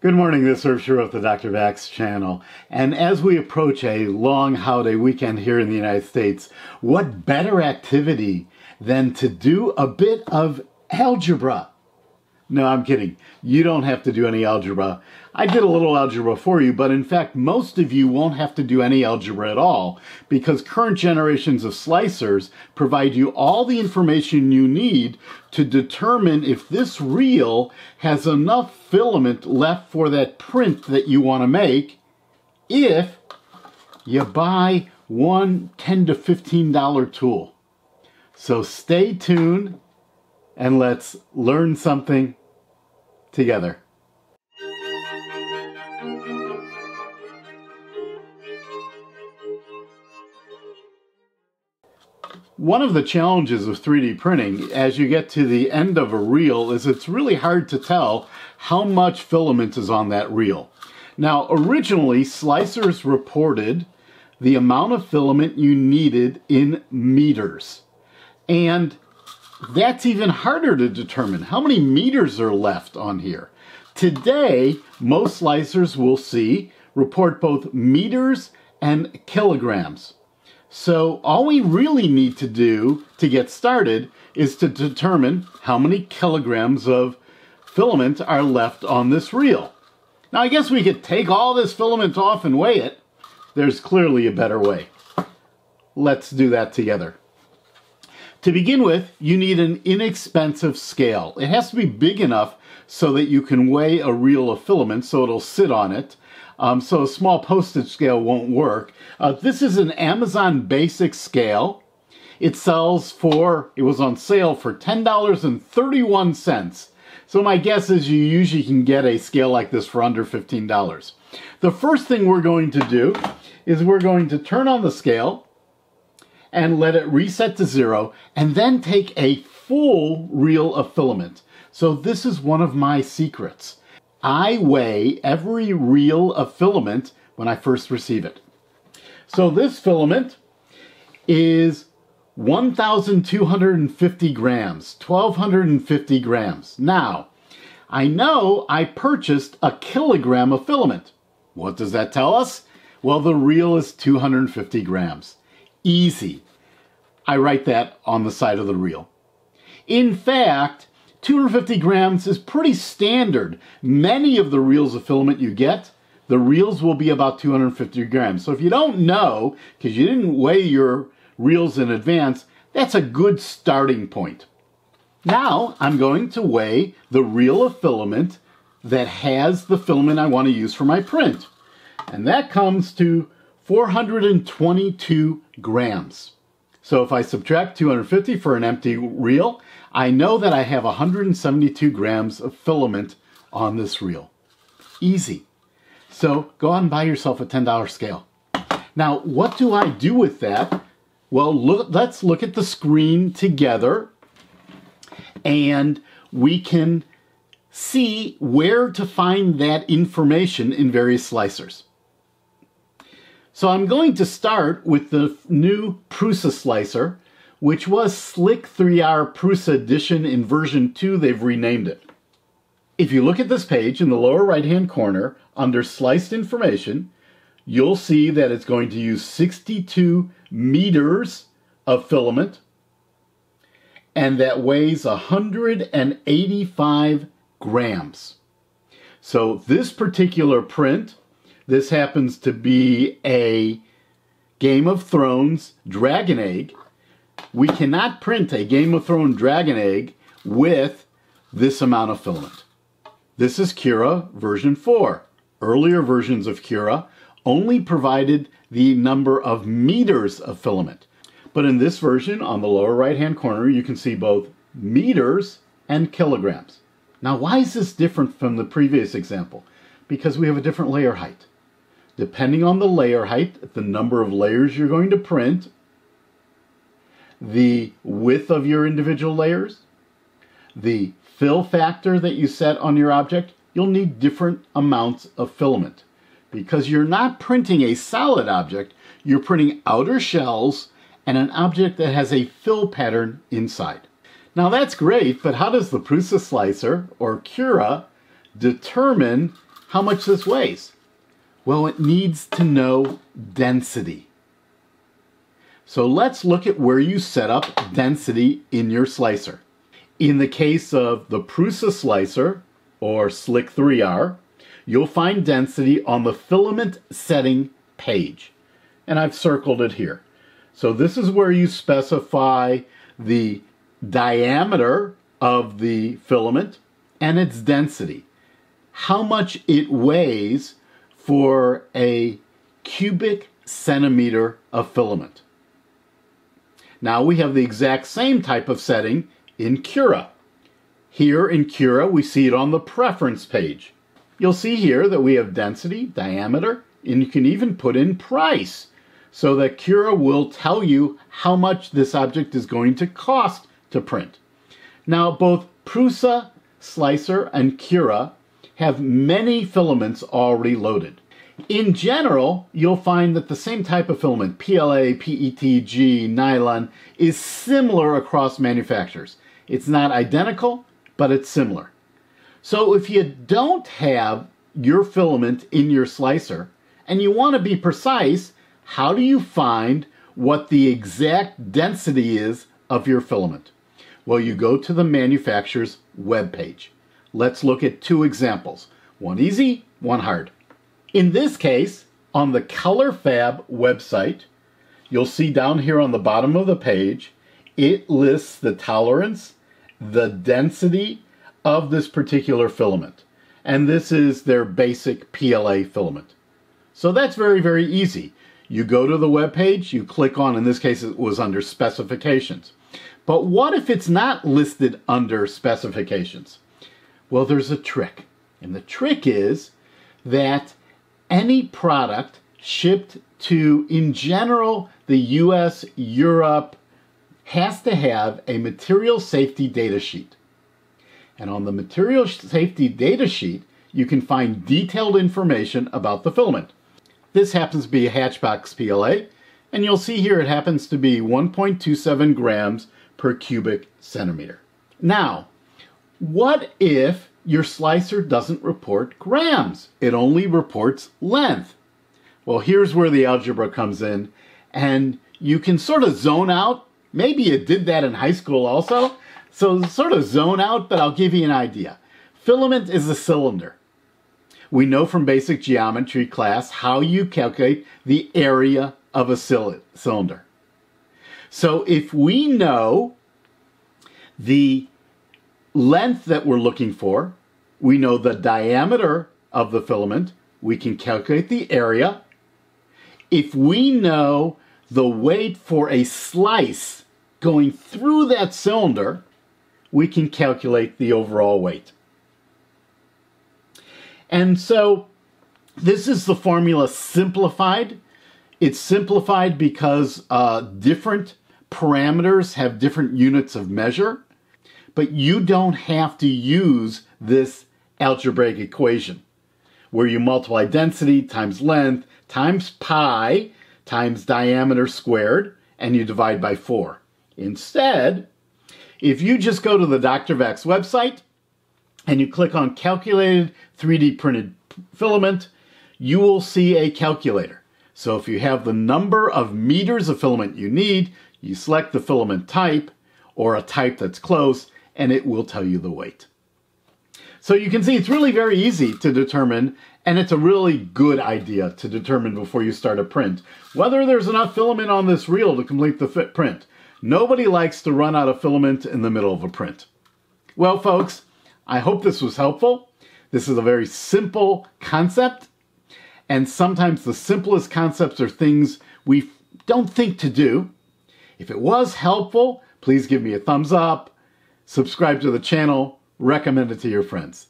Good morning, this is Irv with the Dr. Vax channel. And as we approach a long holiday weekend here in the United States, what better activity than to do a bit of algebra? No, I'm kidding. You don't have to do any algebra. I did a little algebra for you, but in fact, most of you won't have to do any algebra at all because current generations of slicers provide you all the information you need to determine if this reel has enough filament left for that print that you want to make if you buy one $10 to $15 tool. So stay tuned and let's learn something together. One of the challenges of 3D printing as you get to the end of a reel is it's really hard to tell how much filament is on that reel. Now, originally, slicers reported the amount of filament you needed in meters. And that's even harder to determine. How many meters are left on here? Today, most slicers we'll see report both meters and kilograms. So all we really need to do to get started is to determine how many kilograms of filament are left on this reel. Now I guess we could take all this filament off and weigh it. There's clearly a better way. Let's do that together. To begin with, you need an inexpensive scale. It has to be big enough so that you can weigh a reel of filament so it'll sit on it. So a small postage scale won't work. This is an Amazon basic scale. It was on sale for $10.31. So my guess is you usually can get a scale like this for under $15. The first thing we're going to do is we're going to turn on the scale and let it reset to zero, and then take a full reel of filament. So this is one of my secrets. I weigh every reel of filament when I first receive it. So this filament is 1,250 grams, 1,250 grams. Now, I know I purchased a kilogram of filament. What does that tell us? Well, the reel is 250 grams. Easy. I write that on the side of the reel. In fact, 250 grams is pretty standard. Many of the reels of filament you get, the reels will be about 250 grams. So if you don't know, because you didn't weigh your reels in advance, that's a good starting point. Now I'm going to weigh the reel of filament that has the filament I want to use for my print. And that comes to 422 grams. So if I subtract 250 for an empty reel, I know that I have 172 grams of filament on this reel. Easy. So go out and buy yourself a $10 scale. Now, what do I do with that? Well, let's look at the screen together and we can see where to find that information in various slicers. So I'm going to start with the new Prusa slicer, which was Slic3r Prusa Edition in version 2. They've renamed it. If you look at this page in the lower right-hand corner, under sliced information, you'll see that it's going to use 62 meters of filament, and that weighs 185 grams. So this particular print, this happens to be a Game of Thrones dragon egg. We cannot print a Game of Thrones dragon egg with this amount of filament. This is Cura version 4. Earlier versions of Cura only provided the number of meters of filament. But in this version, on the lower right-hand corner, you can see both meters and kilograms. Now, why is this different from the previous example? Because we have a different layer height. Depending on the layer height, the number of layers you're going to print, the width of your individual layers, the fill factor that you set on your object, you'll need different amounts of filament. Because you're not printing a solid object, you're printing outer shells and an object that has a fill pattern inside. Now that's great, but how does the Prusa slicer or Cura determine how much this weighs. Well, it needs to know density. So let's look at where you set up density in your slicer. In the case of the PrusaSlicer, or Slic3r, you'll find density on the filament setting page. And I've circled it here. So this is where you specify the diameter of the filament and its density. How much it weighs for a cubic centimeter of filament. Now we have the exact same type of setting in Cura. Here in Cura, we see it on the preference page. You'll see here that we have density, diameter, and you can even put in price so that Cura will tell you how much this object is going to cost to print. Now, both PrusaSlicer and Cura have many filaments already loaded. In general, you'll find that the same type of filament, PLA, PETG, nylon, is similar across manufacturers. It's not identical, but it's similar. So if you don't have your filament in your slicer and you want to be precise, how do you find what the exact density is of your filament? Well, you go to the manufacturer's webpage. Let's look at two examples, one easy, one hard. In this case, on the ColorFab website, you'll see down here on the bottom of the page, it lists the tolerance, the density of this particular filament. And this is their basic PLA filament. So that's very, very easy. You go to the web page, you click on, in this case it was under specifications. But what if it's not listed under specifications? Well, there's a trick. And the trick is that any product shipped to, in general, the US, Europe, has to have a material safety data sheet. And on the material safety data sheet, you can find detailed information about the filament. This happens to be a Hatchbox PLA, and you'll see here it happens to be 1.27 grams per cubic centimeter. Now, what if your slicer doesn't report grams? It only reports length. Well, here's where the algebra comes in, and you can sort of zone out. Maybe you did that in high school also. So sort of zone out, but I'll give you an idea. Filament is a cylinder. We know from basic geometry class how you calculate the area of a cylinder. So if we know the length that we're looking for, we know the diameter of the filament, we can calculate the area. If we know the weight for a slice going through that cylinder, we can calculate the overall weight. And so this is the formula simplified. It's simplified because different parameters have different units of measure, but you don't have to use this algebraic equation where you multiply density times length times pi times diameter squared, and you divide by 4. Instead, if you just go to the Dr. Vax website and you click on Calculated 3D Printed Filament, you will see a calculator. So if you have the number of meters of filament you need, you select the filament type or a type that's close, and it will tell you the weight. So you can see it's really very easy to determine, and it's a really good idea to determine before you start a print, whether there's enough filament on this reel to complete the print. Nobody likes to run out of filament in the middle of a print. Well, folks, I hope this was helpful. This is a very simple concept, and sometimes the simplest concepts are things we don't think to do. If it was helpful, please give me a thumbs up, subscribe to the channel, recommend it to your friends.